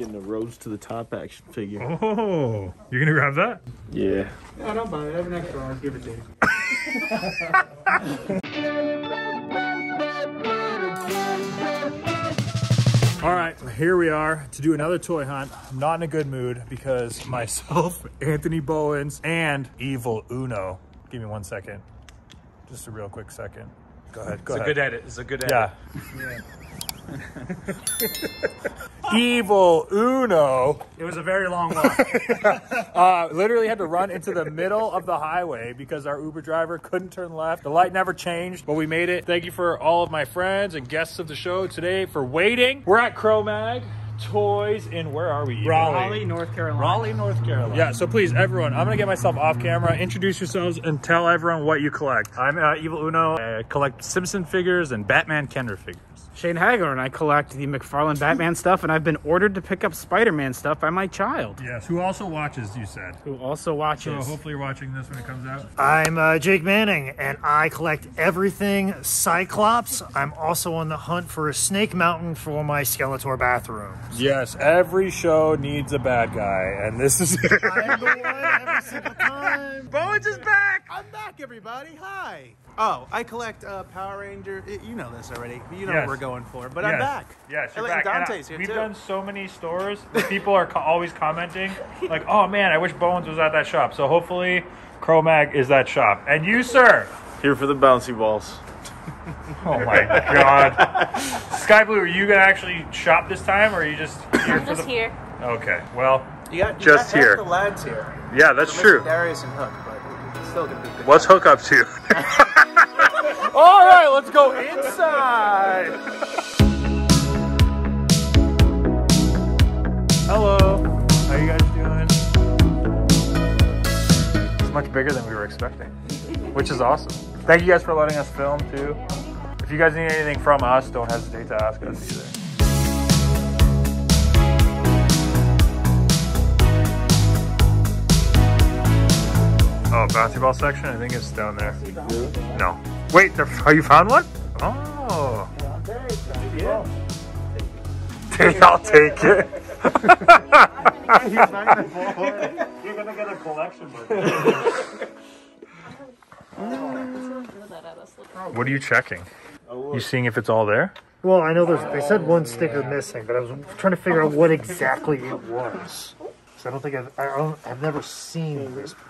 Getting a Rose to the Top action figure. Oh, you're gonna grab that? Yeah. No, don't buy it. I have an extra. I'll give it to you. All right, here we are to do another toy hunt. I'm not in a good mood because myself, Anthony Bowens, and Evil Uno. Give me 1 second. Just a real quick second. Go ahead, go ahead. It's a good edit, it's a good edit. Yeah. Evil Uno. It was a very long walk. Literally had to run into the middle of the highway because our Uber driver couldn't turn left. The light never changed, but we made it. Thank you for all of my friends and guests of the show today for waiting. We're at Crowemag Toys in, where are we? Even? Raleigh, North Carolina. Raleigh, North Carolina. Yeah, so please, everyone, I'm gonna get myself off camera. Introduce yourselves and tell everyone what you collect. I'm Evil Uno. I collect Simpson figures and Batman Kenner figures. Shane Hagadorn, and I collect the McFarlane Batman stuff, and I've been ordered to pick up Spider-Man stuff by my child. Yes, who also watches, you said. Who also watches. So hopefully you're watching this when it comes out. I'm Jake Manning, and I collect everything Cyclops. I'm also on the hunt for a Snake Mountain for my Skeletor bathroom. Yes, every show needs a bad guy, and this is it. I'm the one every single time. Bowens is back! I'm back, everybody. Hi. Oh, I collect Power Ranger. You know this already. You know what we're going for, but I'm back. Yes, you're back. Dante's here too. We've done so many stores. People are always commenting, like, "Oh man, I wish Bowens was at that shop." So hopefully, Crowemag is that shop. And you, sir, here for the bouncy balls. Oh my God, Sky Blue, are you gonna actually shop this time, or are you just here? I'm just here. Okay, well, you just here. The lads here. Yeah, that's true. Darius and Hook, but still gonna be good. What's Hook up to? All right, let's go inside. Hello, how you guys doing? It's much bigger than we were expecting, which is awesome. Thank you guys for letting us film too. If you guys need anything from us, don't hesitate to ask us either. Oh, basketball section, I think it's down there. No. Wait, you found one? Oh. I'll take it. You're going to get a collection book. What are you checking? You seeing if it's all there? Well, I know they said one sticker missing, but I was trying to figure out what exactly it was. So I don't think I've never seen this before.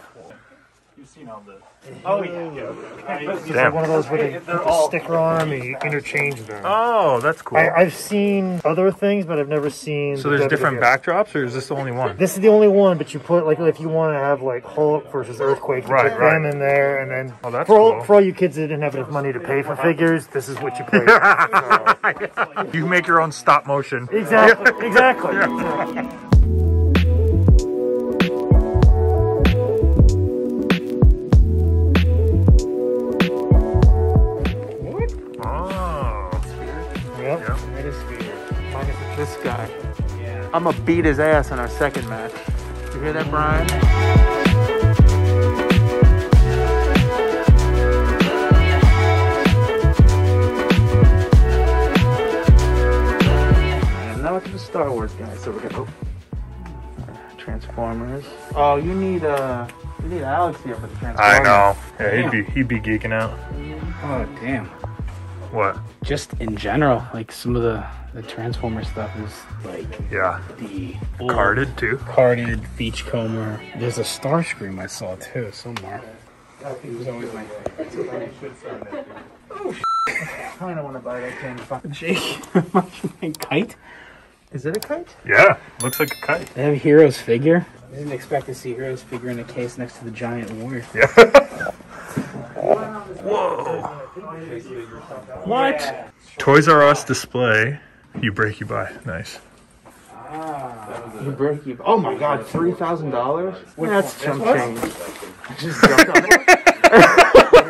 You've seen all this. Oh, yeah. It's like one of those where they put the sticker on and they interchange them. Oh, that's cool. I've seen other things, but I've never seen... So there's different backdrops, or is this the only one? This is the only one, but you put, like, if you want to have, like, Hulk versus Earthquake, you put them in there, and then... Oh, that's cool. For all you kids that didn't have enough money to pay for figures, this is what you play. So. You make your own stop motion. Exactly, exactly. Yeah. This guy. Yeah. I'm gonna beat his ass in our second match. You hear that, Brian? And now it's the Star Wars guy, so we're gonna Transformers. Oh, you need Alex here for the Transformers. I know. Yeah, he'd be geeking out. Oh damn. What? Just in general, like some of the Transformer stuff is like the carded too. Carded Beachcomber. There's a Starscream I saw too somewhere. It was always my favorite. Oh, I kind of want to buy that kind of fucking Jake. Kite? Is it a kite? Yeah, looks like a kite. They have a Heroes figure. I didn't expect to see Heroes figure in a case next to the giant warrior. Yeah. Whoa! What? Yeah. Toys R Us display. You break, you buy. Nice. Ah, you break, you buy. Oh my God, $3,000? That's chump change. I just jumped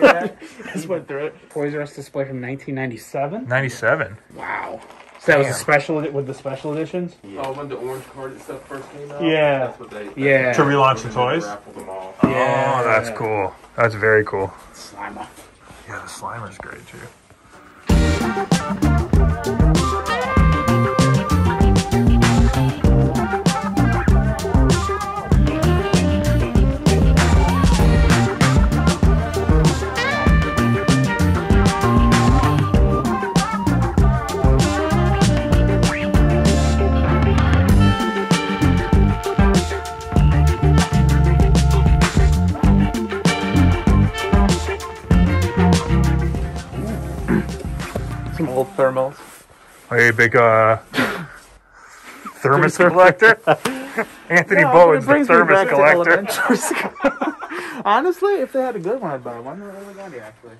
on it. Just went through it. Toys R Us display from 1997. 97. Wow. So that was a special with the special editions. Yeah. Oh, when the orange card stuff first came out. Yeah. That's what they to relaunch the toys. Oh, that's cool. That's very cool. Slimer. Yeah, the Slimer's great too. Double thermals. Hey, big thermos collector. Anthony Bowens, the thermos collector. Honestly, if they had a good one, I'd buy one. Actually.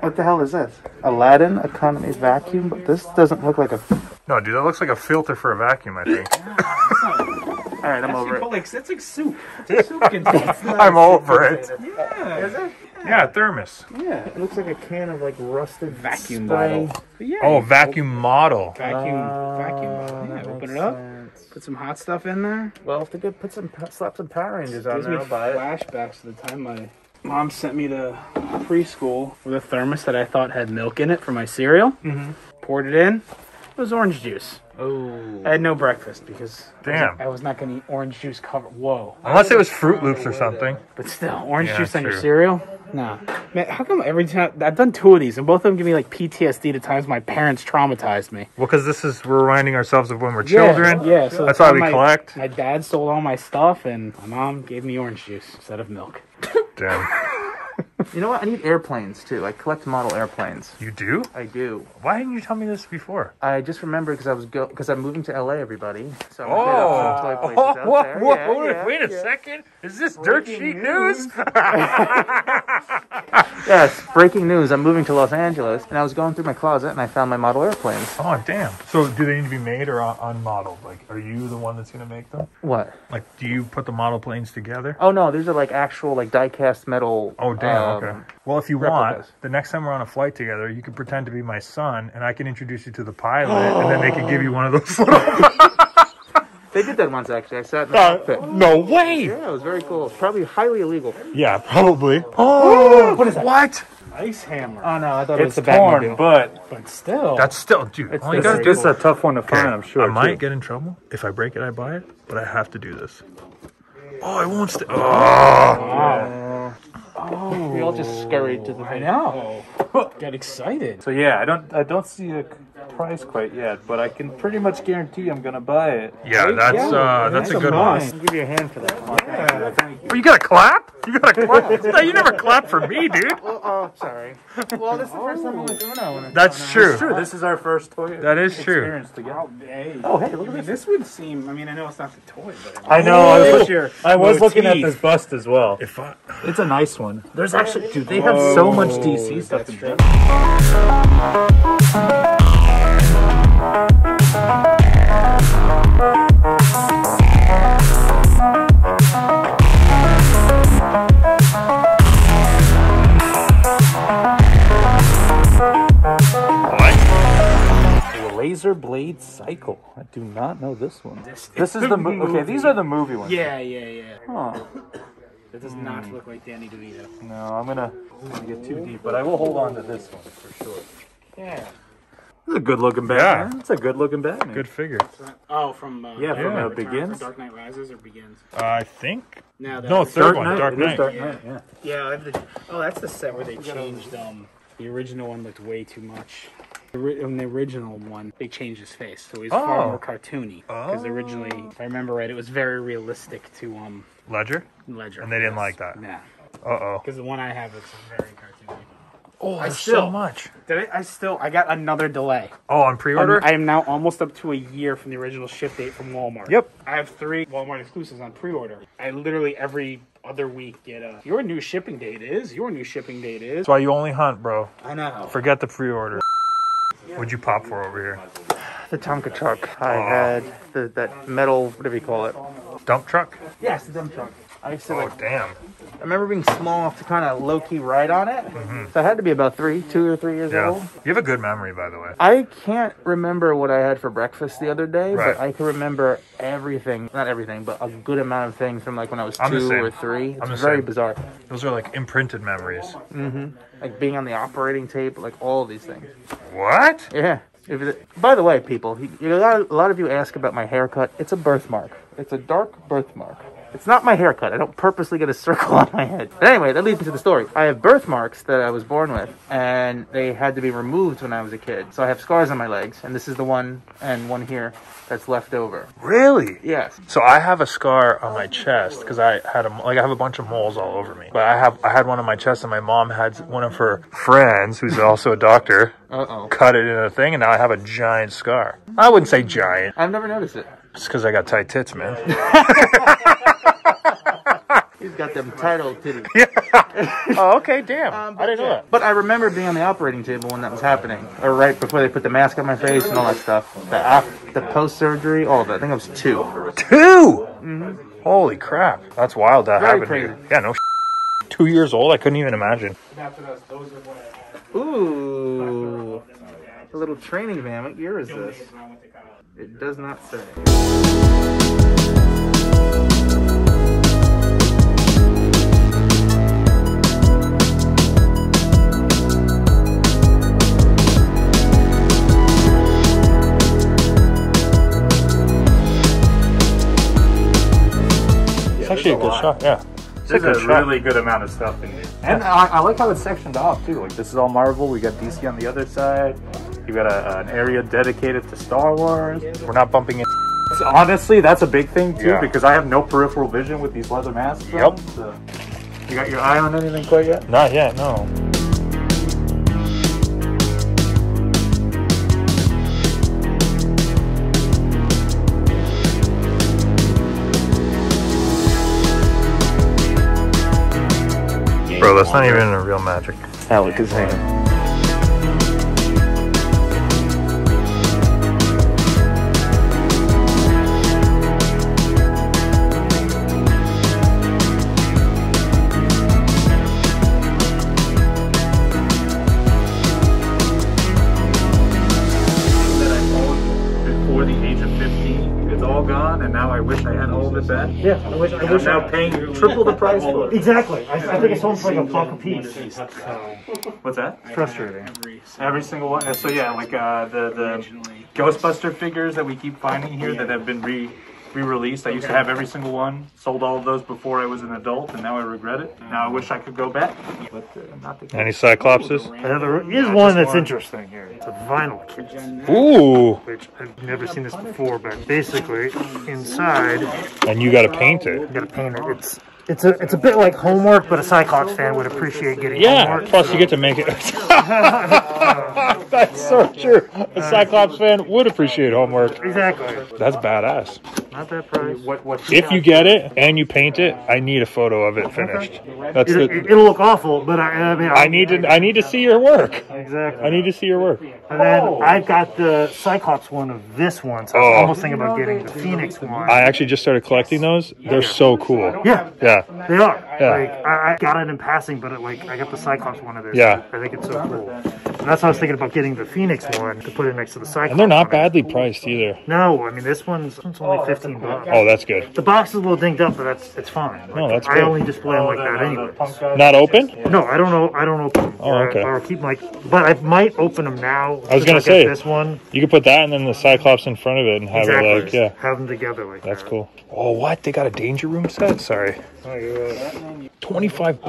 What the hell is this? Aladdin economy vacuum, but this doesn't look like a. No, dude, that looks like a filter for a vacuum. I think. All right, I'm over it. That's like soup. I'm over it. Yeah. Is it? Yeah, thermos. Yeah, it looks like a can of like rusted vacuum bottle. Yeah, oh, vacuum model. Vacuum model. Yeah, open it up. Sense. Put some hot stuff in there. Well, if they could put some slap some Power Rangers on there, I'll buy it. Flashbacks to the time my mom sent me to preschool with a thermos that I thought had milk in it for my cereal. Mm-hmm. Poured it in. It was orange juice. Oh. I had no breakfast because damn, I was not going to eat orange juice covered. Whoa. Unless it was Fruit Loops or something. But still, orange juice on your cereal? Nah. Man, how come every time I've done two of these and both of them give me like PTSD to times my parents traumatized me? Well, because this is we're reminding ourselves of when we're children. Yeah. So that's why we collect. My dad sold all my stuff and my mom gave me orange juice instead of milk. Damn. You know what? I need airplanes, too. I collect model airplanes. You do? I do. Why didn't you tell me this before? I just remember because I'm moving to L.A., everybody. So I'm wait a second. Is this breaking dirt sheet news? Yes, breaking news. I'm moving to Los Angeles, and I was going through my closet, and I found my model airplanes. Oh, damn. So do they need to be made or unmodeled? Like, are you the one that's going to make them? What? Like, do you put the model planes together? Oh, no. These are, like, actual, like, die-cast metal. Oh, damn. Okay. Well, if you want, the next time we're on a flight together, you can pretend to be my son, and I can introduce you to the pilot, and then they can give you one of those little... They did that once, actually. I sat in the cockpit. No way! Yeah, it was very cool. It's probably highly illegal. Yeah, probably. Oh! What is that? What? Ice Hammer. Oh, no, I thought it was the Batmobile. But still. That's still, dude. It's a tough one to find, I'm sure. I might get in trouble. If I break it, I buy it, but I have to do this. Oh, I won't stay. Oh! Wow. Oh, we all just scurried to the thing. I know. Got excited. So yeah, I don't see a price quite yet, but I can pretty much guarantee I'm gonna buy it. Yeah, that's a good one. I'll give you a hand for that one. Yeah. Oh, you gotta clap? You gotta clap? No, you never clap for me, dude. Well, oh, sorry. Well, this is the first time I'm with Uno. That's true. That's true. This is our first toy. That is experience true. Together. Oh, hey, look at this. This would seem. I mean, I know it's not the toy, but I know. I was looking at this bust as well. It's a nice one. There's actually, dude, they have so much DC stuff in there. What? Laser Blade Cycle. I do not know this one. This is the movie. Okay, these are the movie ones. Yeah. Huh. That does not look like Danny DeVito. No, I'm gonna get too deep, but I will hold on to this one for sure. Yeah. That's a good-looking Batman. Yeah. It's a good-looking Batman. Good figure. Oh, from... from Begins? Dark Knight Rises or Begins? I think... No, third one. Dark Knight. Dark Knight, yeah. Oh, that's the set where they changed... the original one looked way too much. In the original one, they changed his face, so he's far more cartoony. Because originally, if I remember right, it was very realistic to Ledger, and they didn't like that. Nah. Because the one I have is very cartoony. Oh, I still so much. I got another delay. Oh, on pre-order. I am now almost up to a year from the original ship date from Walmart. Yep. I have 3 Walmart exclusives on pre-order. I literally every other week get a your new shipping date is. Your new shipping date is. That's why you only hunt, bro. I know. Forget the pre-order. What'd you pop for over here? The Tonka truck. I had that metal, whatever you call it. Dump truck? Yes, the dump truck. I used to damn. I remember being small enough to kind of low-key ride on it. Mm-hmm. So I had to be about 2 or 3 years old. You have a good memory, by the way. I can't remember what I had for breakfast the other day, but I can remember everything. Not everything, but a good amount of things from like when I was 2 or 3. It's very bizarre. Those are like imprinted memories. Mm-hmm. Like being on the operating table, like all of these things. What? Yeah. By the way, people, a lot of you ask about my haircut. It's a birthmark. It's a dark birthmark. It's not my haircut. I don't purposely get a circle on my head. But anyway, that leads into the story. I have birthmarks that I was born with, and they had to be removed when I was a kid. So I have scars on my legs, and this is the one and one here that's left over. Really? Yes. So I have a scar on my chest because I had a, like, I have a bunch of moles all over me. But I had one on my chest, and my mom had one of her friends, who's also a doctor, cut it in a thing, and now I have a giant scar. I wouldn't say giant. I've never noticed it. It's because I got tight tits, man. He's got them tight old titties. Yeah. Oh, okay, damn. I didn't know that. But I remember being on the operating table when that was happening, or right before they put the mask on my face and all that stuff. The post-surgery, all of that. I think I was two. Two? Mm-hmm. Holy crap. That's wild that happened. Very crazy. Yeah, no shit. 2 years old? I couldn't even imagine. Ooh. A little training van. What year is this? It does not say. It's actually a good shot, yeah. There's a really good amount of stuff in here. And I like how it's sectioned off, too. Like, this is all Marvel. We got DC on the other side. You've got an area dedicated to Star Wars. We're not bumping in. Honestly, that's a big thing, too, because I have no peripheral vision with these leather masks. Yep. So. You got your eye on anything quite yet? Not yet, no. Bro, that's not even a real magic. That look is hanging. Before the age of 15, it's all gone, and now I wish I had all of it back. Yeah, I wish I'm now paying triple the price for it. Exactly. I think it's almost like a buck a piece. What's that? It's frustrating. Every single one. So yeah, like the Ghostbuster figures that we keep finding here that have been re-released. I used to have every single one. Sold all of those before I was an adult, and now I regret it. Now I wish I could go back. But, not the any Cyclopses? Here's one that's interesting here. It's a vinyl kit. Ooh! Which I've never seen this before, but basically inside. And you gotta paint it. You gotta paint it. It's a bit like homework, but a Cyclops fan would appreciate getting homework. Yeah, plus you get to make it. That's so true. A Cyclops fan would appreciate homework. Exactly. That's badass. Not that price. What if you get it and you paint it, I need a photo of it finished. That's it'll look awful, but I mean, I need to see your work. Exactly. I need to see your work. And then I've got the Cyclops one of this one, so I was almost thinking about getting the Phoenix one. I actually just started collecting those. They're so cool. Yeah. Yeah, they are. Yeah. Like, I got it in passing, but I got the Cyclops one of those. Yeah. I think it's so cool. And that's what I was thinking about getting the Phoenix one to put it next to the Cyclops. And they're not badly priced either. No, I mean, this one's only $15. Oh, that's good. The box is a little dinged up, but it's fine. Like, no, that's good. I only display them like that anyway. Not open? No, I don't open them. Oh, okay. I'll keep but I might open them now. I was going to say, this one. You could put that and then the Cyclops in front of it and have it have them together like that. That's cool. Oh, what? They got a Danger Room set? Sorry. $25?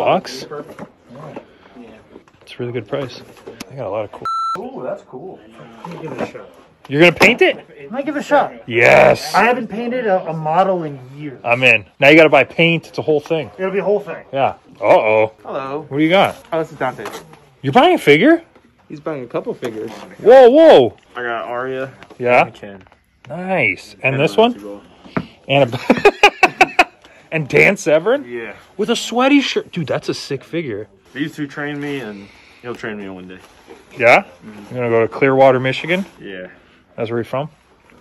It's a really good price. They got a lot of cool. Oh, that's cool. Let me give it a shot. You're going to paint it? I might give it a shot. Yes. I haven't painted a model in years. I'm in. Now you got to buy paint. It's a whole thing. It'll be a whole thing. Yeah. Uh-oh. Hello. What do you got? Oh, this is Dante. You're buying a figure? He's buying a couple figures. Whoa, whoa. I got Aria. Yeah. Nice. And this one? And and Dan Severn? Yeah. With a sweaty shirt. Dude, that's a sick figure. These two trained me, and he'll train me one day. Yeah? Mm-hmm. You're going to go to Clearwater, Michigan? Yeah. That's where you're from?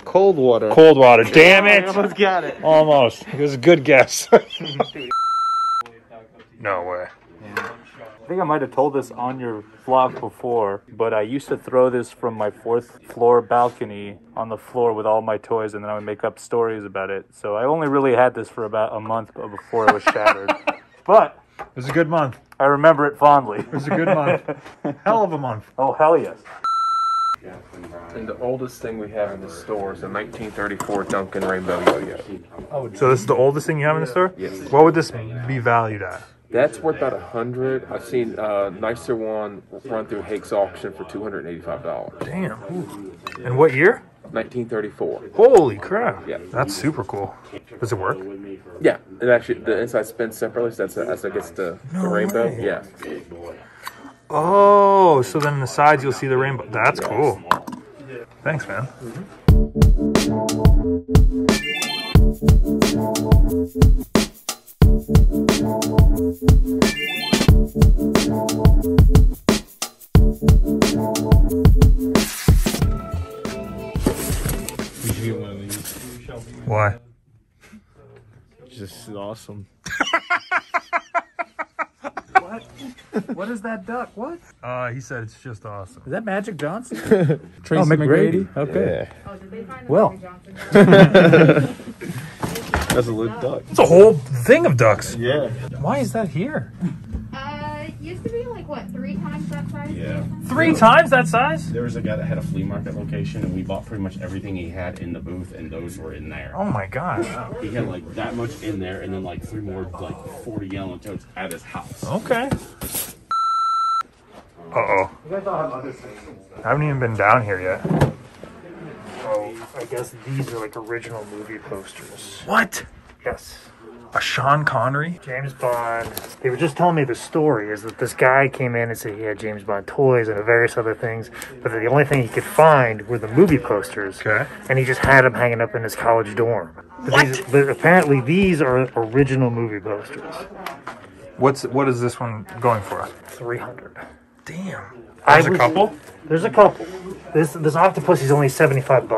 Cold water. Cold water. Damn it. I almost got it. Almost. It was a good guess. No way. Yeah. I think I might have told this on your vlog before, but I used to throw this from my 4th floor balcony on the floor with all my toys, and then I would make up stories about it. So I only really had this for about a month before it was shattered. But it was a good month. I remember it fondly. It was a good month. Hell of a month. Oh, hell yes. And the oldest thing we have in the store is a 1934 Duncan Rainbow Yo-Yo. So this is the oldest thing you have in the store? Yes. What would this be valued at? That's worth about $100. I've seen a nicer one run through Hake's auction for $285. Damn. Ooh. And what year? 1934. Holy crap. Yeah. That's super cool. Does it work? Yeah. It actually, the inside spins separately, so that's I guess the rainbow. Way. Yeah. Oh, so then on the sides you'll see the rainbow. That's cool. Thanks, man. We should get one of these. Why? Just awesome. What is that duck? What? He said it's just awesome. Is that Magic Johnson? Tracy McGrady? Okay. Yeah. Oh, did they find the Magic Johnson? That's a little duck. It's a whole thing of ducks. Yeah. Why is that here? It used to be like, what, 3 times that size? Yeah. 3 times that size? There was a guy that had a flea market location, and we bought pretty much everything he had in the booth, and those were in there. Oh, my God. Wow. He had, like, that much in there, and then, like, 3 more, like, 40-gallon totes at his house. Okay. Uh-oh. I haven't even been down here yet. Oh, I guess these are, like, original movie posters. What? Yes. A Sean Connery? James Bond. They were just telling me the story is that this guy came in and said he had James Bond toys and various other things, but the only thing he could find were the movie posters. Okay. And he just had them hanging up in his college dorm. But what? But apparently these are original movie posters. What is this one going for? 300. Damn. There's a couple? There's a couple. This Octopussy's only $75,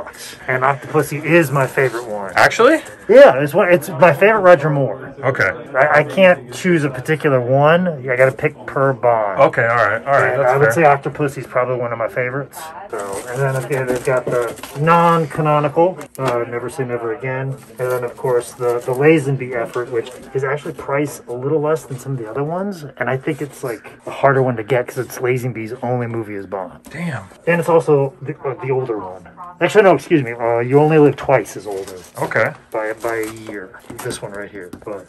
and Octopussy is my favorite one. Actually? Yeah, it's my favorite Roger Moore. Okay. I can't choose a particular one. I got to pick per Bond. Okay, all right. And I would say Octopussy's probably one of my favorites. So, and then again, they've got the non-canonical Never Say Never Again, and then of course the Lazenby effort, which is actually priced a little less than some of the other ones, and I think it's like a harder one to get because it's Lazenby's only movie is Bond. Damn. And it's also the older one. Actually, no, excuse me. You Only Live Twice is older. Okay. By a year. This one right here. But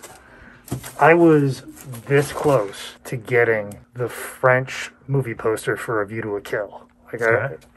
I was this close to getting the French movie poster for A View to a Kill. Like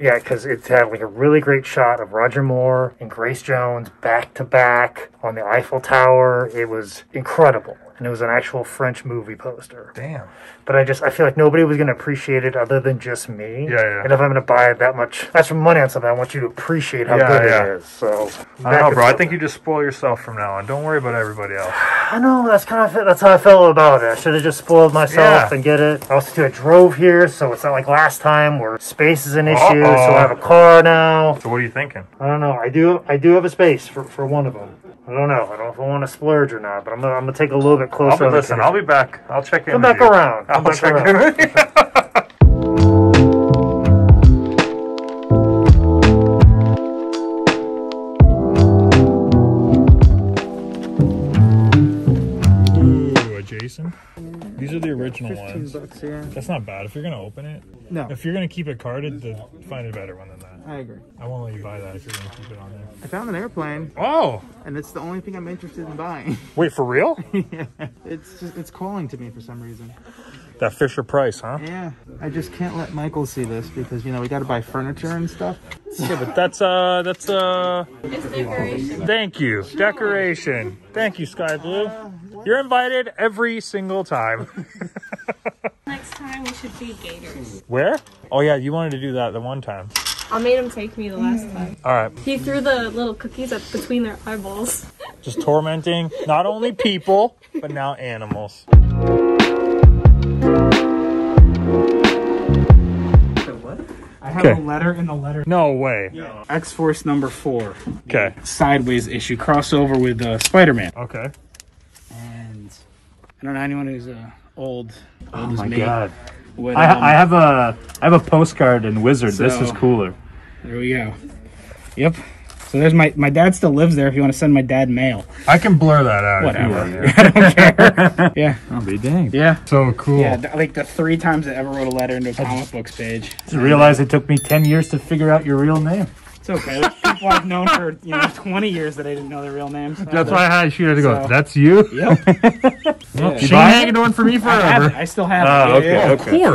yeah, because it had like a really great shot of Roger Moore and Grace Jones back to back on the Eiffel Tower. It was incredible. And it was an actual French movie poster. Damn. But I feel like nobody was going to appreciate it other than just me. Yeah, yeah. And if I'm going to buy that much, that's money on something, I want you to appreciate how good it is. So, I don't know, bro. I think you just spoil yourself from now on. Don't worry about everybody else. I know. That's how I felt about it. I should have just spoiled myself and get it. Also, too, I drove here, so it's not like last time where space is an issue. So I have a car now. So what are you thinking? I don't know. I do have a space for one of them. I don't know. I don't know if I want to splurge or not, but I'm gonna take a little bit closer. Listen, I'll be back. I'll check in. Come back around. I'll check in with you. Ooh, Jason. These are the original ones. $15, yeah. That's not bad. If you're gonna open it, no. If you're gonna keep it carded, then find a better one than that. I agree. I won't let you buy that if you're gonna keep it on there. I found an airplane. Oh! And it's the only thing I'm interested in buying. Wait, for real? Yeah. It's calling to me for some reason. That Fisher Price, huh? Yeah. I just can't let Michael see this because you know we got to buy furniture and stuff. Yeah, but that's. It's decoration. Thank you, sure. Decoration. Thank you, Sky Blue. You're invited every single time. Next time we should be gators. Where? Oh yeah, you wanted to do that the one time. I made him take me the last time. All right. He threw the little cookies up between their eyeballs. Just tormenting not only people, but now animals. So what? I have a letter in the letter. No way. Yeah. X-Force #4. Okay. Sideways issue crossover with Spider-Man. Okay. And I don't know anyone who's old oh my God. With, I have a postcard in Wizard. So, this is cooler. There we go. Yep. So there's my dad still lives there if you want to send my dad mail. I can blur that out. Whatever. If you want. I don't care. Yeah. I'll be dang. Yeah. So cool. Yeah, like the 3 times I ever wrote a letter into a comic books page. I realized it took me 10 years to figure out your real name. It's okay. People I've known for 20 years that I didn't know their real names. So that's why she had to go, that's you? Yep. Well, Shane Hagadorn for me forever. I still have it. Okay. Of course. Yeah. Yeah,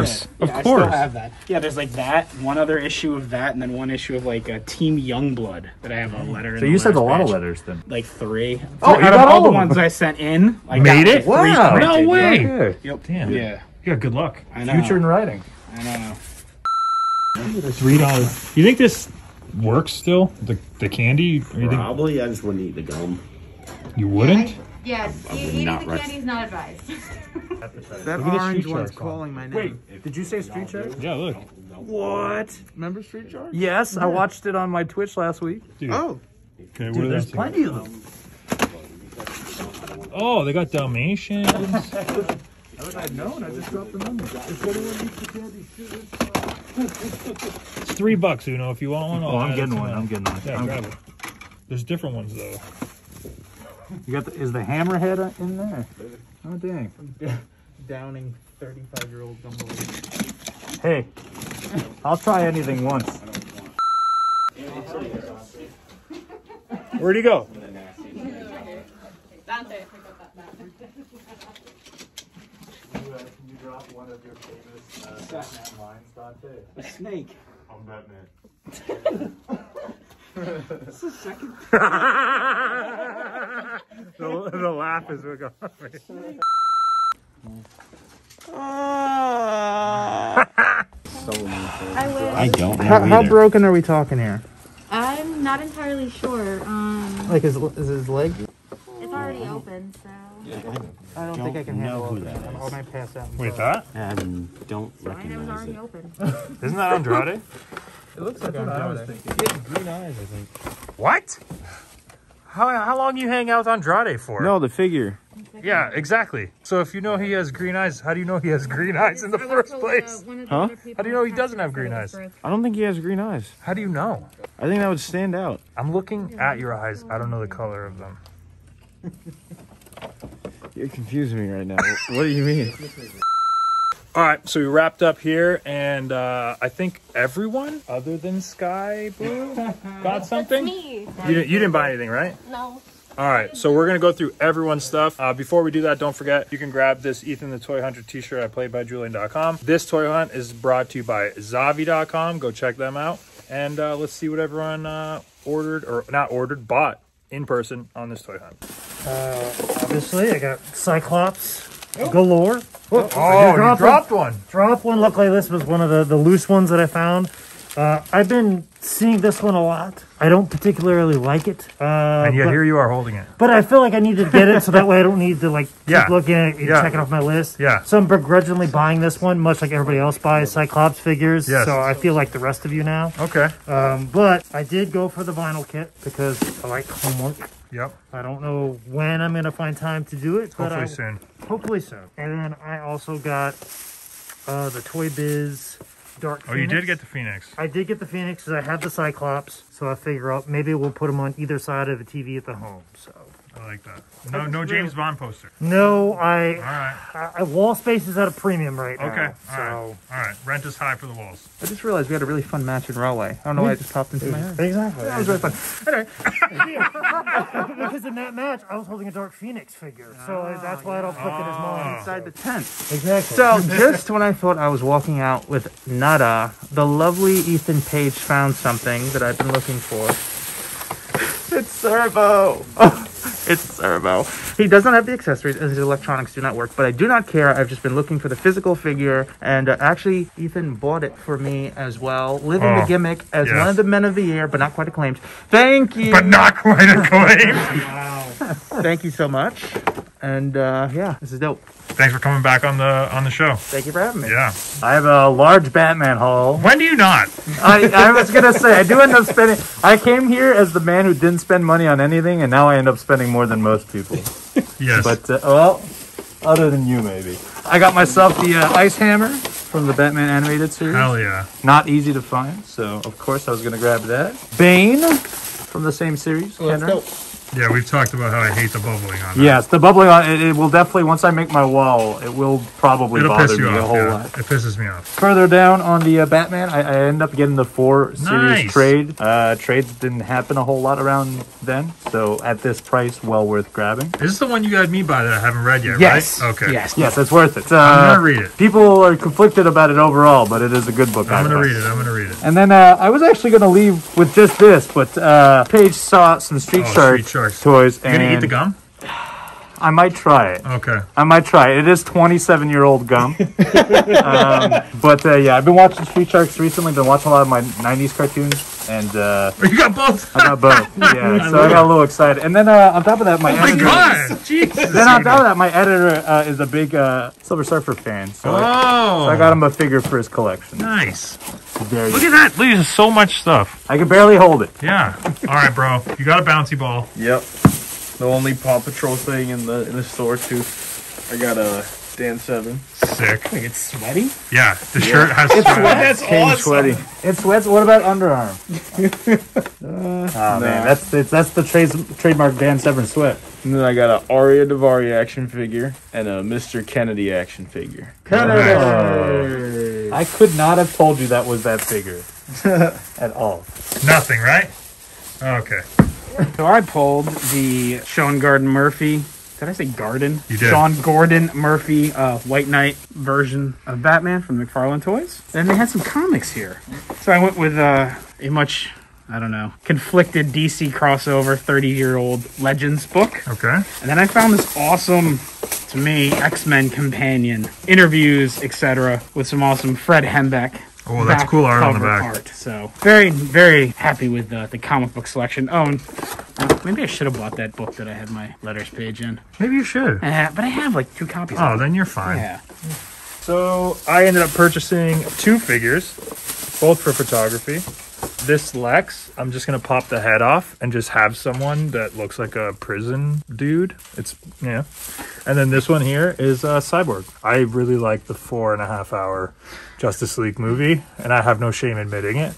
of course. I still have that. Yeah, there's like that, one other issue of that, and then one issue of like Team Youngblood that I have a letter in. So you sent a lot of letters then? Like 3. Oh, out of all the ones I sent in, I made it? Wow. No way. Yep. Damn. Yeah. Yeah, good luck. I know. Future in writing. I know. $3. You think this works still? The candy? Probably. I just wouldn't eat the gum. You wouldn't? Yes. Eating the candy is not advised. That orange one's calling my name. Wait, did you say Street Sharks? Yeah, look. What? Remember Street Sharks? Yes, I watched it on my Twitch last week. Dude. Oh. Okay, dude, there's plenty of them. Oh, they got Dalmatians. I wish I'd known. I just dropped the number. If anyone eats the candy, shoot it. It's $3, Uno, if you want one. Oh, I'm getting one. I'm getting one. Yeah, grab it. There's different ones, though. You got the, is the hammerhead in there? Oh, dang. Downing 35-year-old gumball. Hey, I'll try anything once. Where'd he go? Dante, pick up that map. Can you drop one of your famous Batman lines, Dante? A snake. I'm Batman. This is the second. the laugh is what going I don't know. How broken are we talking here? I'm not entirely sure. Like, is his leg? It's already open, so. Yeah, I don't think I can handle who that is. All my pass out. Wait, that? Don't recognize already it. Open. Isn't that Andrade? It looks like Andrade. I was thinking. He has green eyes, I think. What? How long you hang out with Andrade for? No, the figure. Yeah, exactly. So if you know he has green eyes, how do you know he has green eyes in the first place? Huh? How do you know he doesn't have green eyes? I don't think he has green eyes. How do you know? I think that would stand out. I'm looking at your eyes. I don't know the color of them. You're confusing me right now. What do you mean? All right, so we wrapped up here, and I think everyone other than Sky Blue got something. That's me. You didn't buy anything, right? No. All right, so we're going to go through everyone's stuff. Before we do that, don't forget, you can grab this Ethan the Toy Hunter t-shirt at playedbyjulian.com. This toy hunt is brought to you by Zavi.com. Go check them out. And let's see what everyone bought in person on this toy hunt. Obviously, I got Cyclops galore. Oh, you dropped one. Dropped one. Luckily, this was one of the loose ones that I found. I've been seeing this one a lot. I don't particularly like it. And yet here you are holding it. But I feel like I need to get it so that way I don't need to like keep looking at it and check it off my list. Yeah. So I'm begrudgingly buying this one, much like everybody else buys Cyclops figures. Yes. So I feel like the rest of you now. Okay. But I did go for the vinyl kit because I like homework. Yep. I don't know when I'm going to find time to do it. But hopefully soon. Hopefully soon. And then I also got the Toy Biz Dark Phoenix. Oh, you did get the Phoenix. I did get the Phoenix because I had the Cyclops, so I figure out maybe we'll put them on either side of the TV at the home. So I like that. No James Bond poster. No, all right. I wall space is at a premium right now. Okay. All right. Rent is high for the walls. I just realized we had a really fun match in Raleigh. I don't know why it just popped into my head. Exactly. That was really fun. Anyway, because in that match I was holding a Dark Phoenix figure, so that's why I don't put it as mine inside the tent. Exactly. So just when I thought I was walking out with nada, the lovely Ethan Page found something that I've been looking for. It's Servo. Oh. It's Servo. He does not have the accessories, and his electronics do not work, but I do not care. I've just been looking for the physical figure, and actually, Ethan bought it for me as well. Living the gimmick as one of the men of the year, but not quite acclaimed. Thank you! But not quite acclaimed! Wow. Thank you so much, and yeah, this is dope. Thanks for coming back on the show. Thank you for having me. Yeah. I have a large Batman haul. When do you not? I was going to say, I do end up spending. I came here as the man who didn't spend money on anything, and now I end up spending more than most people. Yes. But, well, other than you, maybe. I got myself the Ice Hammer from the Batman animated series. Hell yeah. Not easy to find, so of course I was going to grab that. Bane. from the same series. Well, that's dope. Yeah, we've talked about how I hate the bubbling on that. Yes, the bubbling on it will definitely, once I make my wall, it will probably bother me a whole lot. It pisses me off. Further down on the Batman, I end up getting the 4 series trade. Trades didn't happen a whole lot around then, so at this price, well worth grabbing. This is the one you got me by that I haven't read yet, right? Okay. Yes, it's worth it. I'm going to read it. People are conflicted about it overall, but it is a good book. I'm going to read it. And then I was actually going to leave with just this, but Paige saw some Street Sharks toys. You're going to eat the gum? I might try it. Okay. I might try it. It is 27-year-old gum. Yeah, I've been watching Street Sharks recently. Been watching a lot of my 90s cartoons. And, you got both? I got both. Yeah, so I got a little excited. And then on top of that, my editor... Oh, my God! Jesus. Then on top of that, my editor is a big Silver Surfer fan. So I got him a figure for his collection. Nice. There Look at that. There's so much stuff. I can barely hold it. Yeah. All right, bro. You got a bouncy ball. Yep. The only Paw Patrol thing in the store too. I got a Dan Severn. Sick. Wait, it's sweaty. Yeah, the shirt has sweat. That's awesome. It sweats. What about underarm? Man, that's the trademark Dan Severn sweat. And then I got an Aria Daivari action figure and a Mr. Kennedy action figure. Kennedy. I could not have told you that was that figure at all. Nothing, right? Okay. So I pulled the Sean Gordon Murphy. Did I say Garden? You did. Sean Gordon Murphy White Knight version of Batman from McFarlane Toys. And they had some comics here. So I went with a much, I don't know, conflicted DC crossover 30-year-old Legends book. Okay. And then I found this awesome, to me, X-Men companion. Interviews, etc. with some awesome Fred Hembeck. Oh, that's cool art on the back. So very, very happy with the comic book selection. Oh, and, maybe I should have bought that book that I had my letters page in. Maybe you should. But I have like 2 copies. Oh, then you're fine. Yeah. So I ended up purchasing 2 figures, both for photography. This Lex, I'm just going to pop the head off and just have someone that looks like a prison dude. And then this one here is Cyborg. I really like the 4.5-hour Justice League movie, and I have no shame admitting it.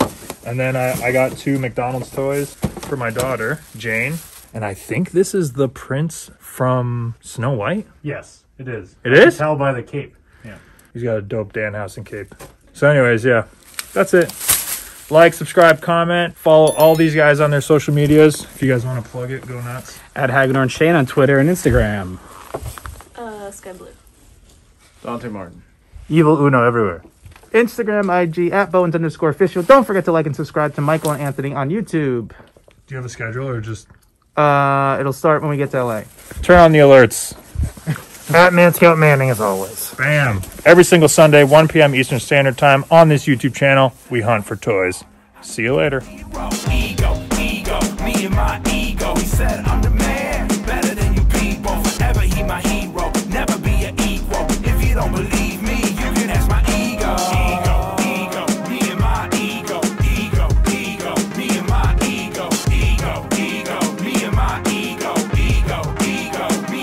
And then I got 2 McDonald's toys for my daughter, Jane. And I think this is the prince from Snow White? Yes, it is. It is? I can tell by the cape. Yeah. He's got a dope Danhausen cape. So anyways, yeah, that's it. Like, subscribe, comment, follow all these guys on their social medias. If you guys want to plug it, go nuts. @HagadornShane on Twitter and Instagram. Sky Blue. Dante Martin. Evil Uno everywhere. Instagram, IG, @Bowens_official. Don't forget to like and subscribe to Michael and Anthony on YouTube. Do you have a schedule or just... it'll start when we get to LA. Turn on the alerts. Batman Scout Manning, as always. Bam. Every single Sunday, 1 p.m. Eastern Standard Time on this YouTube channel, we hunt for toys. See you later. Ego, me and my ego. He said, I'm the man, better than you people. Forever he my hero, never be an equal. If you don't believe me, you can ask my ego. Ego, me and my ego. Ego, me and my ego. Ego, me and my ego. Ego, me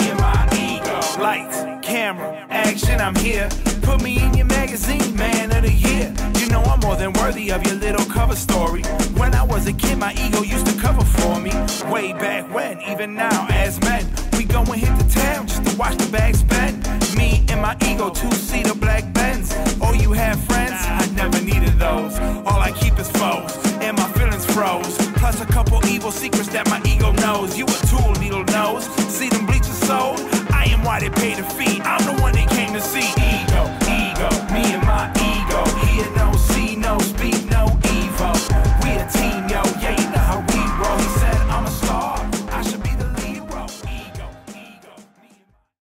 and my ego. Lights, camera, action, I'm here. Put me in your magazine, man of the year. You know I'm more than worthy of your little cover story. When I was a kid, my ego used to cover for me. Way back when, even now, as men, we go and hit the town just to watch the bags bend. Me and my ego, 2-seater black Benz. Oh, you have friends? I never needed those. All I keep is foes, and my feelings froze. Plus a couple evil secrets that my ego knows. You a tool, needle nose. See them bleach your soul? I am why they pay the fee.